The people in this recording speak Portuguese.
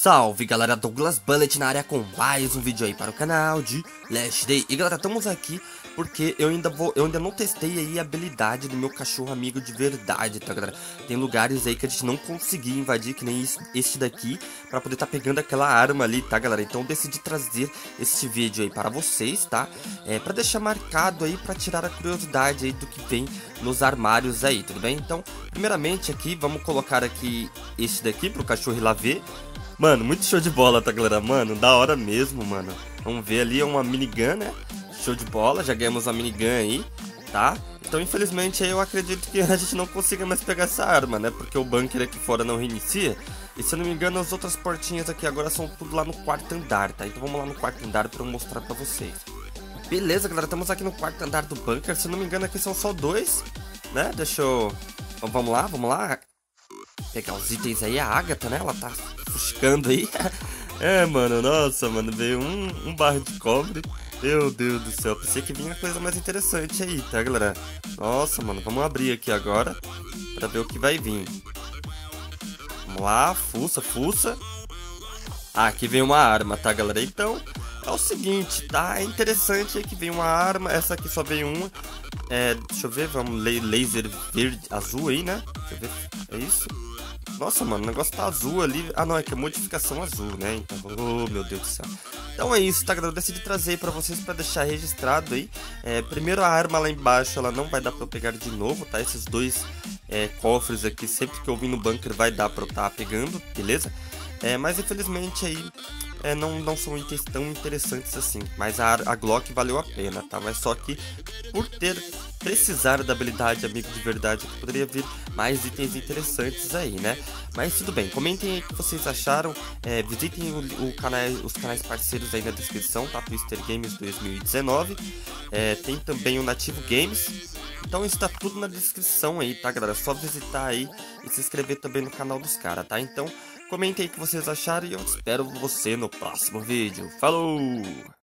Salve galera, Douglas Bullet na área com mais um vídeo aí para o canal de Last Day. E galera, estamos aqui porque eu ainda não testei aí a habilidade do meu cachorro amigo de verdade, tá galera? Tem lugares aí que a gente não conseguiu invadir, que nem este daqui, pra poder tá pegando aquela arma ali, tá galera? Então eu decidi trazer este vídeo aí para vocês, tá? Pra deixar marcado aí, pra tirar a curiosidade aí do que tem nos armários aí, tudo bem? Então, primeiramente aqui, vamos colocar aqui este daqui pro cachorro ir lá ver. Mano, muito show de bola, tá galera? Mano, da hora mesmo, mano. Vamos ver ali, é uma minigun, né? Show de bola, já ganhamos a minigun aí, tá? Então, infelizmente, eu acredito que a gente não consiga mais pegar essa arma, né? Porque o bunker aqui fora não reinicia. E se eu não me engano, as outras portinhas aqui agora são tudo lá no quarto andar, tá? Então vamos lá no quarto andar pra eu mostrar pra vocês. Beleza, galera, estamos aqui no quarto andar do bunker. Se eu não me engano, aqui são só dois, né? Deixa eu... Então, vamos lá. Pegar os itens aí, a Agatha, né? Ela tá fuscando aí. Mano, nossa, mano, veio um barro de cobre. Meu Deus do céu, pensei que vinha coisa mais interessante aí, tá, galera? Nossa, mano, vamos abrir aqui agora pra ver o que vai vir. Vamos lá, fuça. Ah, aqui vem uma arma, tá, galera? Então, é o seguinte, tá? É interessante aí que vem uma arma. Essa aqui só veio uma. Deixa eu ver, vamos ler laser verde, azul aí, né? Deixa eu ver, é isso? Nossa, mano, o negócio tá azul ali. Ah, não, é que é modificação azul, né? Então, oh, meu Deus do céu. Então é isso, tá, galera? Eu decidi trazer aí pra vocês pra deixar registrado aí. Primeiro a arma lá embaixo, ela não vai dar pra eu pegar de novo, tá? Esses dois cofres aqui, sempre que eu vim no bunker, vai dar pra eu estar pegando, beleza? Mas infelizmente aí não são itens tão interessantes assim. Mas a Glock valeu a pena, tá? Mas só que por precisar da habilidade amigo de verdade, que poderia vir mais itens interessantes aí, né? Mas tudo bem, comentem aí o que vocês acharam. Visitem os canais parceiros aí na descrição, tá? Twister Games 2019, tem também o Nativo Games. Então está tudo na descrição aí, tá galera? É só visitar aí e se inscrever também no canal dos caras, tá? Então comentem aí o que vocês acharam e eu espero você no próximo vídeo. Falou!